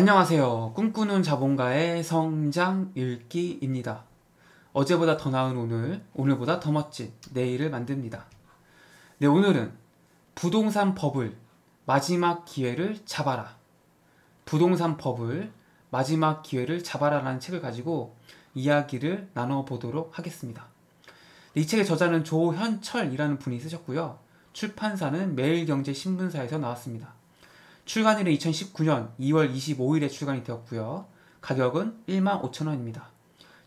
안녕하세요. 꿈꾸는 자본가의 성장 읽기입니다. 어제보다 더 나은 오늘, 오늘보다 더 멋진 내일을 만듭니다. 네, 오늘은 부동산 버블 마지막 기회를 잡아라. 부동산 버블 마지막 기회를 잡아라라는 책을 가지고 이야기를 나눠보도록 하겠습니다. 이 책의 저자는 조현철이라는 분이 쓰셨고요. 출판사는 매일경제신문사에서 나왔습니다. 출간일은 2019년 2월 25일에 출간이 되었고요. 가격은 15,000원입니다.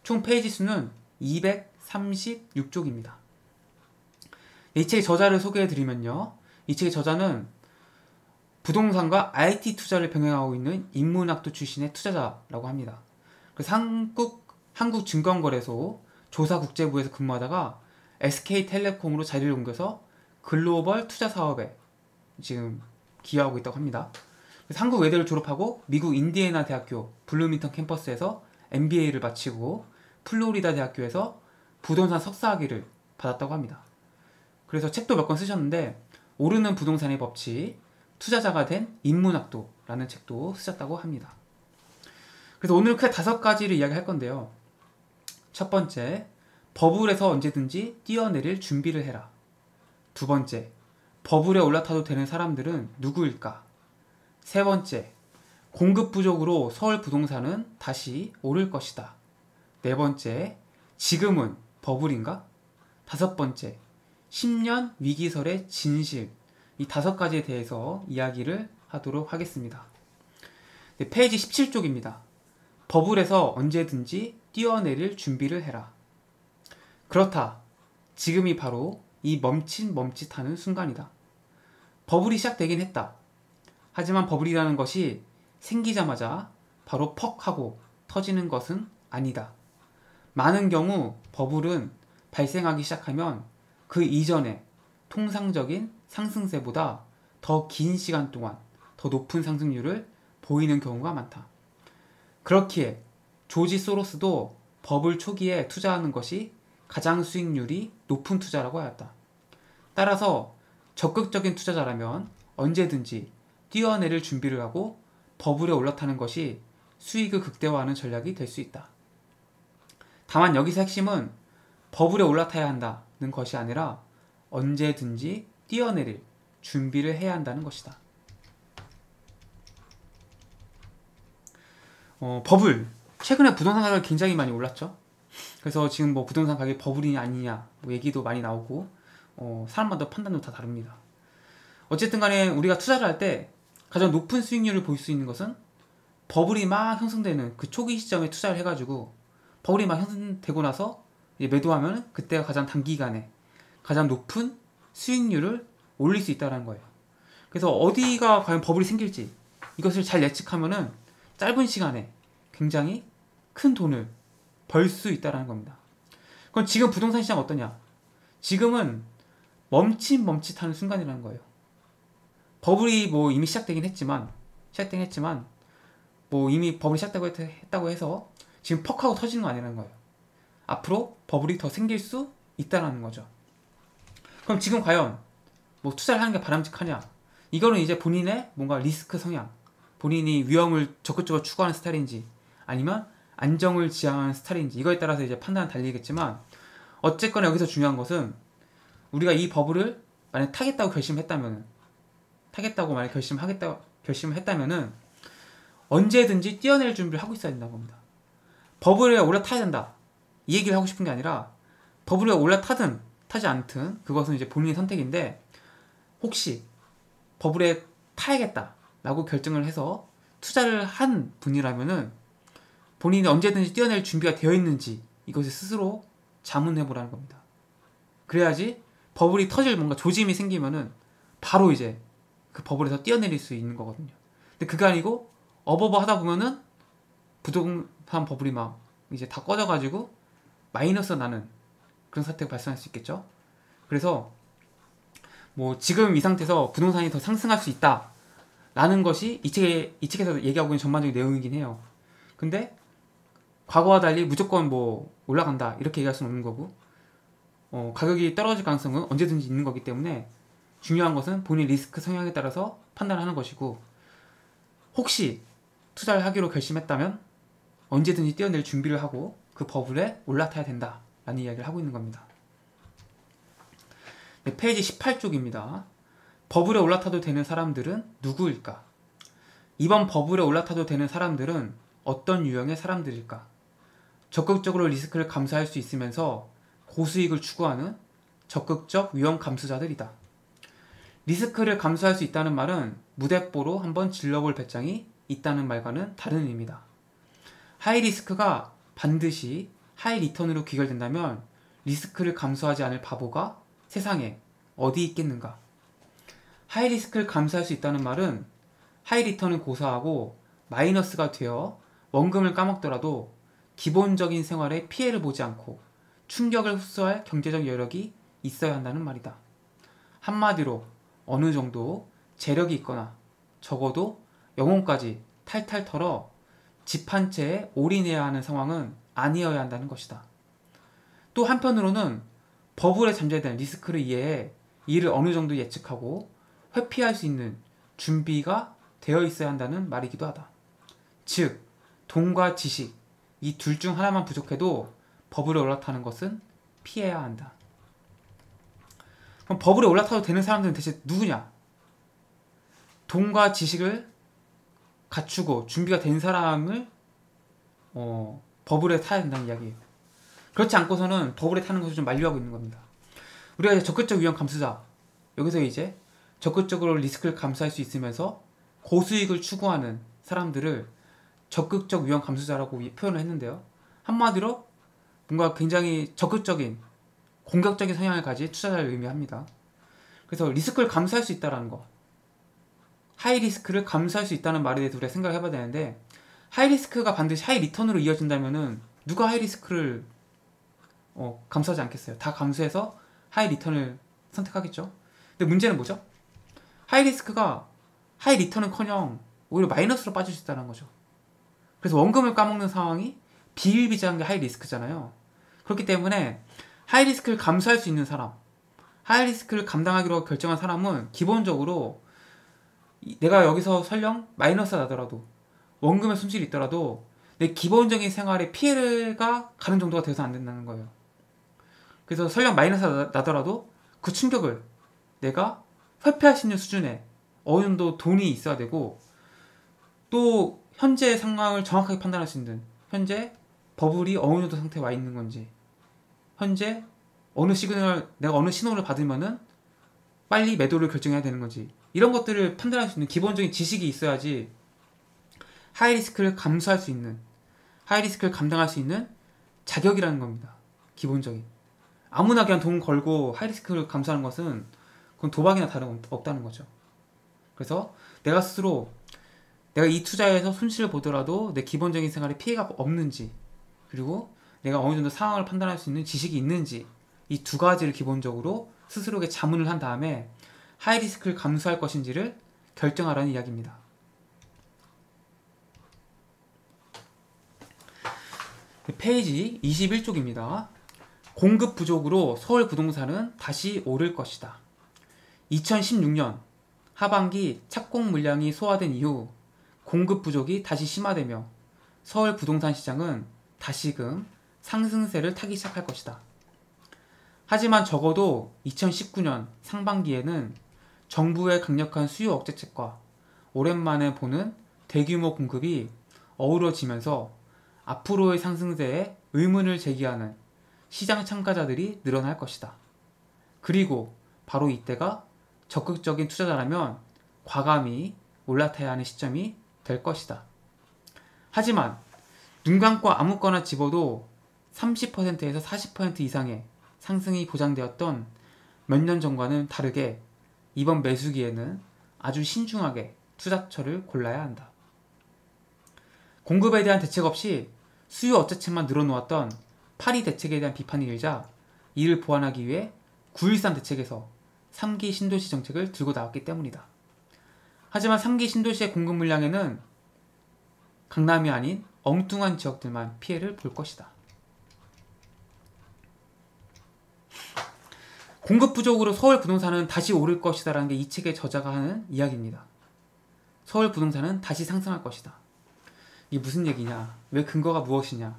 총 페이지 수는 236쪽입니다. 이 책의 저자를 소개해드리면요. 이 책의 저자는 부동산과 IT 투자를 병행하고 있는 인문학도 출신의 투자자라고 합니다. 그래서 한국증권거래소 조사국제부에서 근무하다가 SK텔레콤으로 자리를 옮겨서 글로벌 투자 사업에 지금 기여하고 있다고 합니다. 그래서 한국 외대를 졸업하고 미국 인디애나 대학교 블루민턴 캠퍼스에서 MBA를 마치고 플로리다 대학교에서 부동산 석사학위를 받았다고 합니다. 그래서 책도 몇 권 쓰셨는데 오르는 부동산의 법칙, 투자자가 된 인문학도라는 책도 쓰셨다고 합니다. 그래서 오늘 크게 5가지를 이야기할 건데요. 첫 번째, 버블에서 언제든지 뛰어내릴 준비를 해라. 두 번째, 버블에 올라타도 되는 사람들은 누구일까? 세 번째, 공급 부족으로 서울 부동산은 다시 오를 것이다. 네 번째, 지금은 버블인가? 다섯 번째, 10년 위기설의 진실. 이 5가지에 대해서 이야기를 하도록 하겠습니다. 네, 페이지 17쪽입니다. 버블에서 언제든지 뛰어내릴 준비를 해라. 그렇다. 지금이 바로 이 멈칫멈칫하는 순간이다. 버블이 시작되긴 했다. 하지만 버블이라는 것이 생기자마자 바로 퍽 하고 터지는 것은 아니다. 많은 경우 버블은 발생하기 시작하면 그 이전에 통상적인 상승세보다 더 긴 시간 동안 더 높은 상승률을 보이는 경우가 많다. 그렇기에 조지 소로스도 버블 초기에 투자하는 것이 가장 수익률이 높은 투자라고 하였다. 따라서 적극적인 투자자라면 언제든지 뛰어내릴 준비를 하고 버블에 올라타는 것이 수익을 극대화하는 전략이 될 수 있다. 다만 여기서 핵심은 버블에 올라타야 한다는 것이 아니라 언제든지 뛰어내릴 준비를 해야 한다는 것이다. 버블, 최근에 부동산 가격이 굉장히 많이 올랐죠. 그래서 지금 뭐 부동산 가격이 버블이냐 아니냐 뭐 얘기도 많이 나오고 사람마다 판단도 다 다릅니다. 어쨌든 간에 우리가 투자를 할 때 가장 높은 수익률을 볼 수 있는 것은 버블이 막 형성되는 그 초기 시점에 투자를 해가지고 버블이 막 형성되고 나서 이제 매도하면 그때가 가장 단기간에 가장 높은 수익률을 올릴 수 있다는 거예요. 그래서 어디가 과연 버블이 생길지 이것을 잘 예측하면은 짧은 시간에 굉장히 큰 돈을 벌 수 있다는 겁니다. 그럼 지금 부동산 시장 어떠냐? 지금은 멈칫멈칫하는 순간이라는 거예요. 버블이 뭐 이미 시작되긴 했지만 뭐 이미 버블이 시작됐다고 해서 지금 퍽 하고 터지는 거 아니라는 거예요. 앞으로 버블이 더 생길 수 있다는 거죠. 그럼 지금 과연 뭐 투자를 하는 게 바람직하냐? 이거는 이제 본인의 뭔가 리스크 성향, 본인이 위험을 적극적으로 추구하는 스타일인지 아니면 안정을 지향하는 스타일인지 이거에 따라서 이제 판단은 달리겠지만 어쨌거나 여기서 중요한 것은 우리가 이 버블을 만약 타겠다고 결심했다면은 언제든지 뛰어낼 준비를 하고 있어야 된다는 겁니다. 버블에 올라타야 된다 이 얘기를 하고 싶은 게 아니라 버블에 올라타든 타지 않든 그것은 이제 본인의 선택인데 혹시 버블에 타야겠다 라고 결정을 해서 투자를 한 분이라면은 본인이 언제든지 뛰어낼 준비가 되어 있는지 이것을 스스로 자문해보라는 겁니다. 그래야지 버블이 터질 뭔가 조짐이 생기면은 바로 이제 그 버블에서 뛰어내릴 수 있는 거거든요. 근데 그게 아니고 어버버 하다 보면은 부동산 버블이 막 이제 다 꺼져가지고 마이너스 나는 그런 사태가 발생할 수 있겠죠. 그래서 뭐 지금 이 상태에서 부동산이 더 상승할 수 있다라는 것이 이 책에서 얘기하고 있는 전반적인 내용이긴 해요. 근데 과거와 달리 무조건 뭐 올라간다 이렇게 얘기할 수는 없는 거고 가격이 떨어질 가능성은 언제든지 있는 거기 때문에 중요한 것은 본인 리스크 성향에 따라서 판단하는 것이고 혹시 투자를 하기로 결심했다면 언제든지 뛰어낼 준비를 하고 그 버블에 올라타야 된다라는 이야기를 하고 있는 겁니다. 네, 페이지 18쪽입니다. 버블에 올라타도 되는 사람들은 누구일까? 이번 버블에 올라타도 되는 사람들은 어떤 유형의 사람들일까? 적극적으로 리스크를 감수할 수 있으면서 고수익을 추구하는 적극적 위험 감수자들이다. 리스크를 감수할 수 있다는 말은 무대뽀로 한번 질러볼 배짱이 있다는 말과는 다른 의미다. 하이 리스크가 반드시 하이 리턴으로 귀결된다면 리스크를 감수하지 않을 바보가 세상에 어디 있겠는가? 하이 리스크를 감수할 수 있다는 말은 하이 리턴은 고사하고 마이너스가 되어 원금을 까먹더라도 기본적인 생활에 피해를 보지 않고 충격을 흡수할 경제적 여력이 있어야 한다는 말이다. 한마디로 어느 정도 재력이 있거나 적어도 영혼까지 탈탈 털어 집 한 채에 올인해야 하는 상황은 아니어야 한다는 것이다. 또 한편으로는 버블에 잠재된 리스크를 이해해 이를 어느 정도 예측하고 회피할 수 있는 준비가 되어 있어야 한다는 말이기도 하다. 즉, 돈과 지식 이 둘 중 하나만 부족해도 버블에 올라타는 것은 피해야 한다. 그럼 버블에 올라타도 되는 사람들은 대체 누구냐? 돈과 지식을 갖추고 준비가 된 사람을 버블에 타야 된다는 이야기예요. 그렇지 않고서는 버블에 타는 것을 좀 만류하고 있는 겁니다. 우리가 이제 적극적 위험 감수자, 여기서 이제 적극적으로 리스크를 감수할 수 있으면서 고수익을 추구하는 사람들을 적극적 위험 감수자라고 표현을 했는데요. 한마디로 뭔가 굉장히 적극적인 공격적인 성향을 가진 투자자를 의미합니다. 그래서 리스크를 감수할 수 있다는 거, 하이 리스크를 감수할 수 있다는 말에 대해서 우리가 생각을 해봐야 되는데, 하이 리스크가 반드시 하이 리턴으로 이어진다면은 누가 하이 리스크를 감수하지 않겠어요? 다 감수해서 하이 리턴을 선택하겠죠. 근데 문제는 뭐죠? 하이 리스크가 하이 리턴은커녕 오히려 마이너스로 빠질 수 있다는 거죠. 그래서 원금을 까먹는 상황이 비일비재한 게 하이 리스크잖아요. 그렇기 때문에 하이 리스크를 감수할 수 있는 사람, 하이 리스크를 감당하기로 결정한 사람은 기본적으로 내가 여기서 설령 마이너스가 나더라도 원금의 손실이 있더라도 내 기본적인 생활에 피해가 가는 정도가 돼서 안 된다는 거예요. 그래서 설령 마이너스가 나더라도 그 충격을 내가 회피할 수 있는 수준에 어느 정도 돈이 있어야 되고, 또 현재의 상황을 정확하게 판단할 수 있는, 현재 버블이 어느 정도 상태에 와 있는 건지, 현재 어느 시그널, 내가 어느 신호를 받으면은 빨리 매도를 결정해야 되는 건지, 이런 것들을 판단할 수 있는 기본적인 지식이 있어야지 하이 리스크를 감수할 수 있는, 하이 리스크를 감당할 수 있는 자격이라는 겁니다. 기본적인. 아무나 그냥 돈 걸고 하이 리스크를 감수하는 것은 그건 도박이나 다름없다는 거죠. 그래서 내가 스스로 내가 이 투자에서 손실을 보더라도 내 기본적인 생활에 피해가 없는지, 그리고 내가 어느 정도 상황을 판단할 수 있는 지식이 있는지, 이 두 가지를 기본적으로 스스로에게 자문을 한 다음에 하이 리스크를 감수할 것인지를 결정하라는 이야기입니다. 페이지 21쪽입니다. 공급 부족으로 서울 부동산은 다시 오를 것이다. 2016년 하반기 착공 물량이 소화된 이후 공급 부족이 다시 심화되며 서울 부동산 시장은 다시금 상승세를 타기 시작할 것이다. 하지만 적어도 2019년 상반기에는 정부의 강력한 수요 억제책과 오랜만에 보는 대규모 공급이 어우러지면서 앞으로의 상승세에 의문을 제기하는 시장 참가자들이 늘어날 것이다. 그리고 바로 이때가 적극적인 투자자라면 과감히 올라타야 하는 시점이 될 것이다. 하지만 눈 감고 아무거나 집어도 30%에서 40% 이상의 상승이 보장되었던 몇 년 전과는 다르게 이번 매수기에는 아주 신중하게 투자처를 골라야 한다. 공급에 대한 대책 없이 수요 억제책만 늘어놓았던 파리 대책에 대한 비판이 일자 이를 보완하기 위해 9.13 대책에서 3기 신도시 정책을 들고 나왔기 때문이다. 하지만 3기 신도시의 공급 물량에는 강남이 아닌 엉뚱한 지역들만 피해를 볼 것이다. 공급 부족으로 서울 부동산은 다시 오를 것이다 라는 게 이 책의 저자가 하는 이야기입니다. 서울 부동산은 다시 상승할 것이다. 이게 무슨 얘기냐, 왜 근거가 무엇이냐.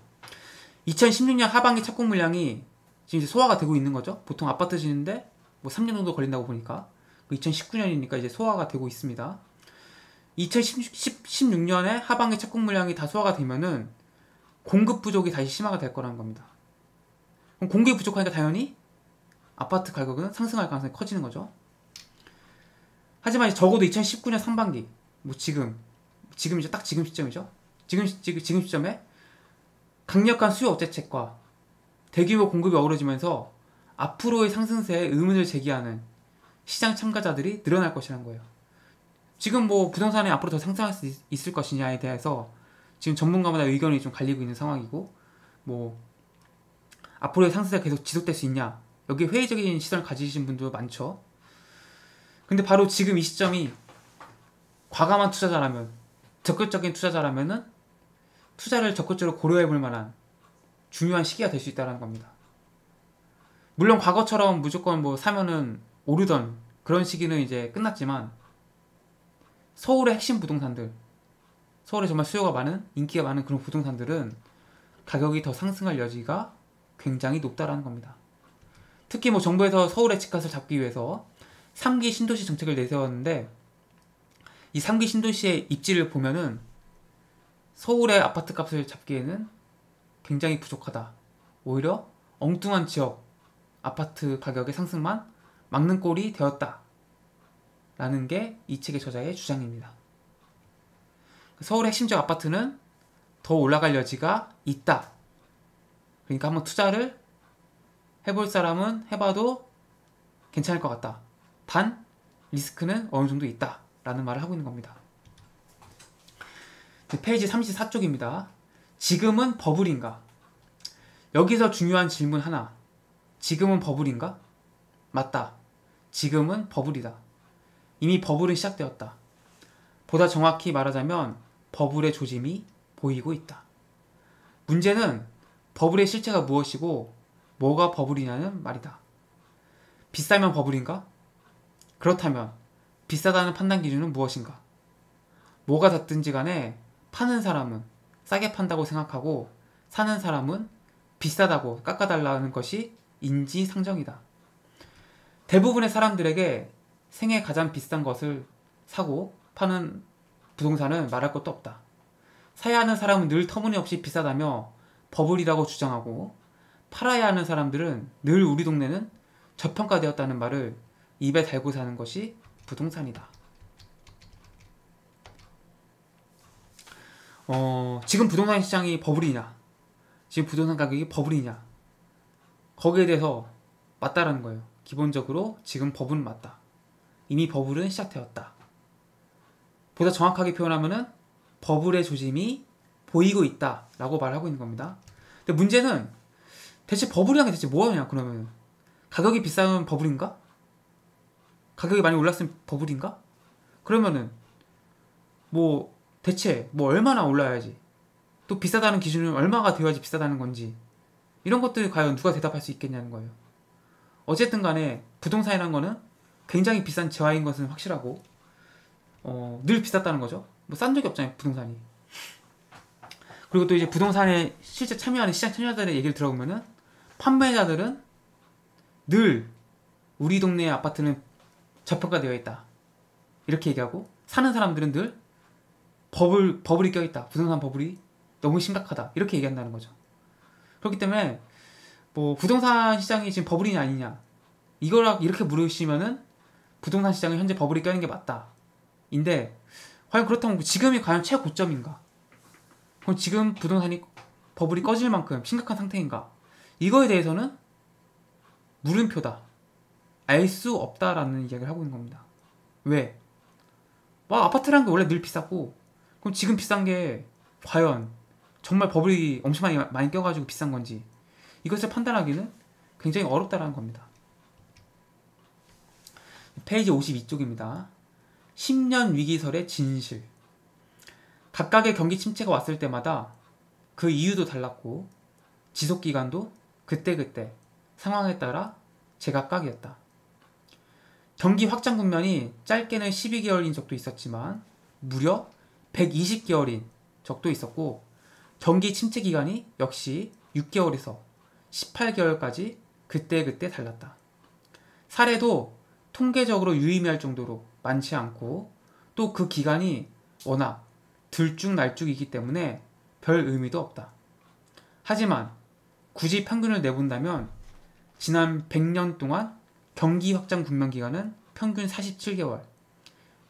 2016년 하반기 착공 물량이 지금 이제 소화가 되고 있는 거죠. 보통 아파트 지는데 뭐 3년 정도 걸린다고 보니까 2019년이니까 이제 소화가 되고 있습니다. 2016년에 하반기 착공 물량이 다 소화가 되면은 공급 부족이 다시 심화가 될 거라는 겁니다. 그럼 공급이 부족하니까 당연히 아파트 가격은 상승할 가능성이 커지는 거죠. 하지만 이제 적어도 2019년 상반기, 뭐 지금 이제 딱 지금 시점이죠. 지금 시점에 강력한 수요 억제책과 대규모 공급이 어우러지면서 앞으로의 상승세에 의문을 제기하는 시장 참가자들이 늘어날 것이라는 거예요. 지금 뭐 부동산이 앞으로 더 상승할 수 있을 것이냐에 대해서 지금 전문가마다 의견이 좀 갈리고 있는 상황이고, 뭐 앞으로의 상승세가 계속 지속될 수 있냐, 여기에 회의적인 시선을 가지신 분도 많죠. 근데 바로 지금 이 시점이 과감한 투자자라면, 적극적인 투자자라면은 투자를 적극적으로 고려해 볼 만한 중요한 시기가 될 수 있다는 겁니다. 물론 과거처럼 무조건 뭐 사면은 오르던 그런 시기는 이제 끝났지만, 서울의 핵심 부동산들, 서울에 정말 수요가 많은, 인기가 많은 그런 부동산들은 가격이 더 상승할 여지가 굉장히 높다라는 겁니다. 특히 뭐 정부에서 서울의 집값을 잡기 위해서 3기 신도시 정책을 내세웠는데, 이 3기 신도시의 입지를 보면은 서울의 아파트 값을 잡기에는 굉장히 부족하다, 오히려 엉뚱한 지역 아파트 가격의 상승만 막는 꼴이 되었다 라는 게 이 책의 저자의 주장입니다. 서울의 핵심 지역 아파트는 더 올라갈 여지가 있다. 그러니까 한번 투자를 해볼 사람은 해봐도 괜찮을 것 같다. 단 리스크는 어느 정도 있다 라는 말을 하고 있는 겁니다. 페이지 34쪽입니다. 지금은 버블인가? 여기서 중요한 질문 하나. 지금은 버블인가? 맞다. 지금은 버블이다. 이미 버블은 시작되었다. 보다 정확히 말하자면 버블의 조짐이 보이고 있다. 문제는 버블의 실체가 무엇이고 뭐가 버블이냐는 말이다. 비싸면 버블인가? 그렇다면 비싸다는 판단 기준은 무엇인가? 뭐가 닿든지 간에 파는 사람은 싸게 판다고 생각하고 사는 사람은 비싸다고 깎아달라는 것이 인지상정이다. 대부분의 사람들에게 생애 가장 비싼 것을 사고 파는 부동산은 말할 것도 없다. 사야 하는 사람은 늘 터무니없이 비싸다며 버블이라고 주장하고, 팔아야 하는 사람들은 늘 우리 동네는 저평가되었다는 말을 입에 달고 사는 것이 부동산이다. 지금 부동산 시장이 버블이냐, 지금 부동산 가격이 버블이냐, 거기에 대해서 맞다라는 거예요. 기본적으로 지금 버블은 맞다. 이미 버블은 시작되었다. 보다 정확하게 표현하면은 버블의 조짐이 보이고 있다 라고 말하고 있는 겁니다. 근데 문제는 대체 버블이란 게 대체 뭐냐. 그러면 가격이 비싸면 버블인가? 가격이 많이 올랐으면 버블인가? 그러면은 뭐 대체 뭐 얼마나 올라야지, 또 비싸다는 기준은 얼마가 되어야지 비싸다는 건지, 이런 것들 과연 누가 대답할 수 있겠냐는 거예요. 어쨌든 간에 부동산이란 거는 굉장히 비싼 재화인 것은 확실하고, 늘 비쌌다는 거죠. 뭐 싼 적이 없잖아요, 부동산이. 그리고 또 이제 부동산에 실제 참여하는 시장 참여자들의 얘기를 들어보면은 판매자들은 늘 우리 동네의 아파트는 저평가되어 있다 이렇게 얘기하고, 사는 사람들은 늘 버블이 껴있다, 부동산 버블이 너무 심각하다 이렇게 얘기한다는 거죠. 그렇기 때문에 뭐 부동산 시장이 지금 버블이냐 아니냐 이거라 이렇게 물으시면은 부동산 시장은 현재 버블이 껴있는 게 맞다 인데, 과연 그렇다면 지금이 과연 최고점인가? 그럼 지금 부동산이 버블이 꺼질 만큼 심각한 상태인가? 이거에 대해서는 물음표다, 알 수 없다라는 이야기를 하고 있는 겁니다. 왜? 아파트라는 게 원래 늘 비쌌고, 그럼 지금 비싼 게 과연 정말 버블이 엄청 많이 껴가지고 비싼 건지, 이것을 판단하기는 굉장히 어렵다라는 겁니다. 페이지 52쪽입니다. 10년 위기설의 진실. 각각의 경기 침체가 왔을 때마다 그 이유도 달랐고 지속기간도 그때그때 상황에 따라 제각각이었다. 경기 확장 국면이 짧게는 12개월인 적도 있었지만 무려 120개월인 적도 있었고, 경기 침체 기간이 역시 6개월에서 18개월까지 그때그때 달랐다. 사례도 통계적으로 유의미할 정도로 많지 않고, 또 그 기간이 워낙 들쭉날쭉이기 때문에 별 의미도 없다. 하지만 굳이 평균을 내본다면 지난 100년 동안 경기 확장 국면기간은 평균 47개월,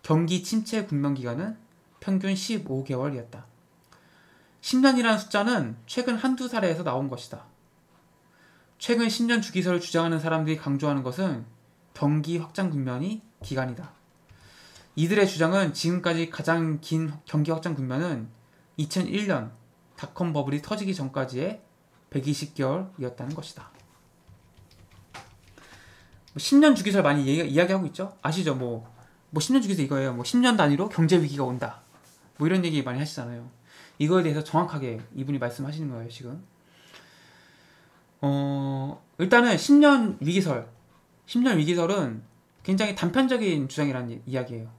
경기 침체 국면기간은 평균 15개월이었다. 10년이라는 숫자는 최근 한두 사례에서 나온 것이다. 최근 10년 주기설을 주장하는 사람들이 강조하는 것은 경기 확장 국면이 기간이다. 이들의 주장은 지금까지 가장 긴 경기 확장 국면은 2001년 닷컴 버블이 터지기 전까지의 120개월이었다는 것이다. 10년 주기설 많이 이야기하고 있죠? 아시죠? 뭐 10년 주기설 이거예요. 10년 단위로 경제 위기가 온다. 이런 얘기 많이 하시잖아요. 이거에 대해서 정확하게 이분이 말씀하시는 거예요, 지금. 일단은 10년 위기설은 굉장히 단편적인 주장이라는 이야기예요.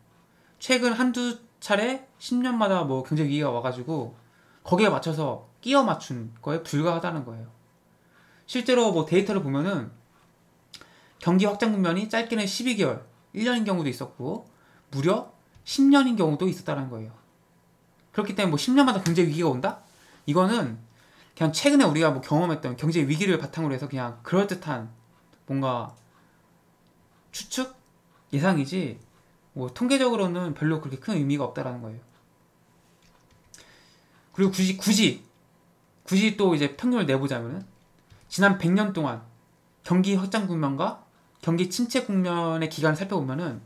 최근 한두 차례 10년마다 경제 위기가 와가지고 거기에 맞춰서 끼어 맞춘 거에 불과하다는 거예요. 실제로 데이터를 보면은 경기 확장 국면이 짧게는 12개월, 1년인 경우도 있었고 무려 10년인 경우도 있었다는 거예요. 그렇기 때문에 10년마다 경제 위기가 온다? 이거는 그냥 최근에 우리가 경험했던 경제 위기를 바탕으로 해서 그냥 그럴듯한 뭔가 추측? 예상이지 통계적으로는 별로 그렇게 큰 의미가 없다라는 거예요. 그리고 굳이 또 이제 평균을 내보자면은 지난 100년 동안 경기 확장 국면과 경기 침체 국면의 기간을 살펴보면은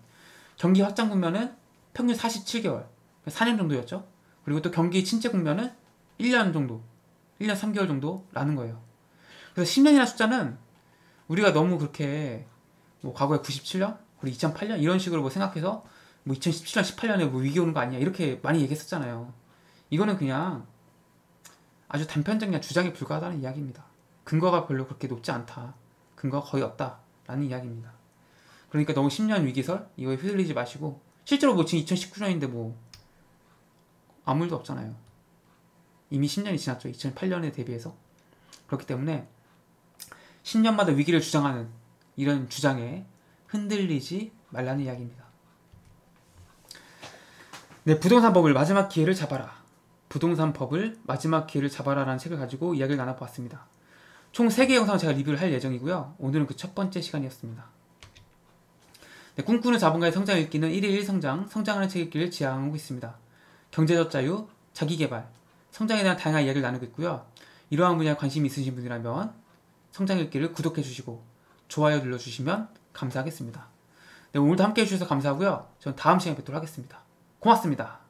경기 확장 국면은 평균 47개월, 4년 정도였죠. 그리고 또 경기 침체 국면은 1년 정도, 1년 3개월 정도라는 거예요. 그래서 10년이라는 숫자는 우리가 너무 그렇게 과거에 97년, 그리고 2008년 이런 식으로 생각해서 2017년, 18년에 위기 오는 거 아니냐 이렇게 많이 얘기했었잖아요. 이거는 그냥 아주 단편적인 주장에 불과하다는 이야기입니다. 근거가 별로 그렇게 높지 않다. 근거가 거의 없다라는 이야기입니다. 그러니까 너무 10년 위기설 이거에 휘둘리지 마시고, 실제로 지금 2019년인데 아무 일도 없잖아요. 이미 10년이 지났죠. 2008년에 대비해서. 그렇기 때문에 10년마다 위기를 주장하는 이런 주장에 흔들리지 말라는 이야기입니다. 네, 부동산 법을 마지막 기회를 잡아라. 부동산 법을 마지막 기회를 잡아라 라는 책을 가지고 이야기를 나눠보았습니다. 총 3개의 영상을 제가 리뷰를 할 예정이고요. 오늘은 그 첫 번째 시간이었습니다. 네, 꿈꾸는 자본가의 성장 읽기는 1일 1성장, 성장하는 책 읽기를 지향하고 있습니다. 경제적 자유, 자기개발, 성장에 대한 다양한 이야기를 나누고 있고요. 이러한 분야에 관심이 있으신 분이라면 성장 읽기를 구독해주시고 좋아요 눌러주시면 감사하겠습니다. 네, 오늘도 함께해 주셔서 감사하고요. 저는 다음 시간에 뵙도록 하겠습니다. 고맙습니다.